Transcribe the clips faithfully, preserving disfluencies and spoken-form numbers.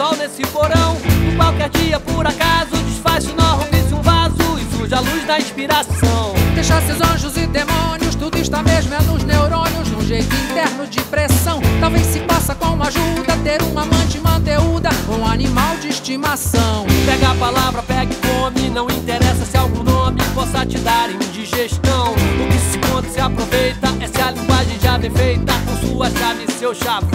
sol nesse porão. Qualquer dia, por acaso, desfaz o nó, rompe-se um vaso e surge a luz da inspiração. Deixa seus anjos e demônios, tudo está mesmo é nos neurônios, num jeito interno de pressão. Talvez se possa com ajuda ter uma amante manteúda, um animal de estimação. Pega a palavra, pega e come, não interessa se algum nome possa te dar indigestão. O que se conta se aproveita, essa é a linguagem já bem feita, com sua chave e seu chavão.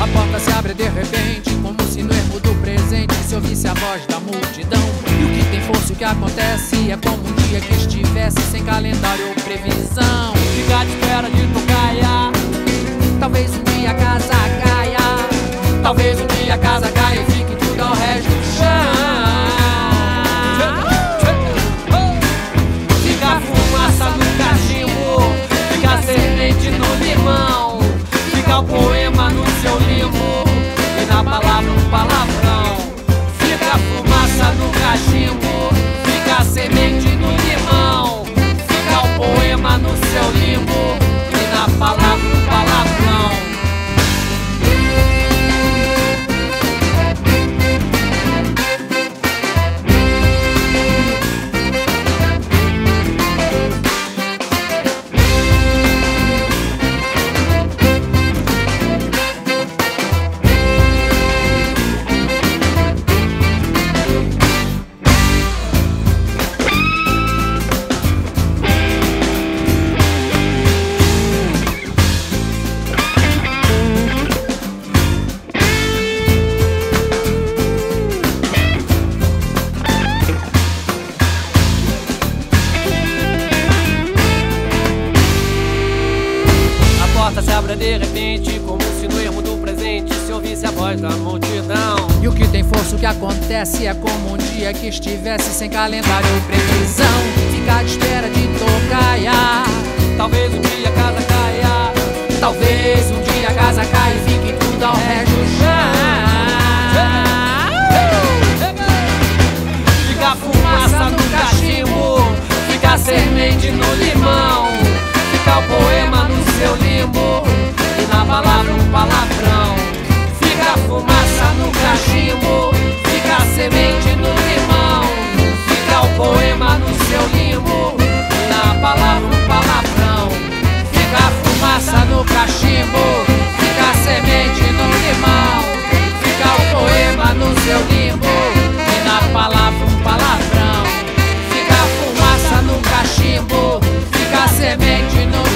A porta se abre de repente, como se no erro do presente se ouvisse a voz da multidão. E o que tem força, o que acontece é como um dia que estivesse sem calendário ou previsão. Ficar de espera de tocaia, talvez um dia a casa caia, talvez um dia a casa caia e fique tudo ao resto do chão. Fica fumaça no cachimbo, fica semente no limão, fica o poema no seu limbo e na palavra um palavrão. Fica fumaça no cachimbo, fica semente no limão, fica o poema no seu limbo e na palavra um palavrão. De repente, como se no erro do presente se ouvisse a voz da multidão. E o que tem força, o que acontece é como um dia que estivesse sem calendário ou previsão. Ficar à espera de tocaia, talvez um dia a casa caia, talvez um dia a casa caia e fique tudo ao resto do chão. Fica fumaça no cachimbo, fica semente no limão, fica o poema no seu limbo, na palavra um palavrão. Fica fumaça no cachimbo, fica semente no limão, fica o poema no seu limbo, na palavra um palavrão. Fica fumaça no cachimbo, fica semente no limão, fica o poema no seu limbo e na palavra um palavrão. Fica fumaça no cachimbo, fica semente no limão,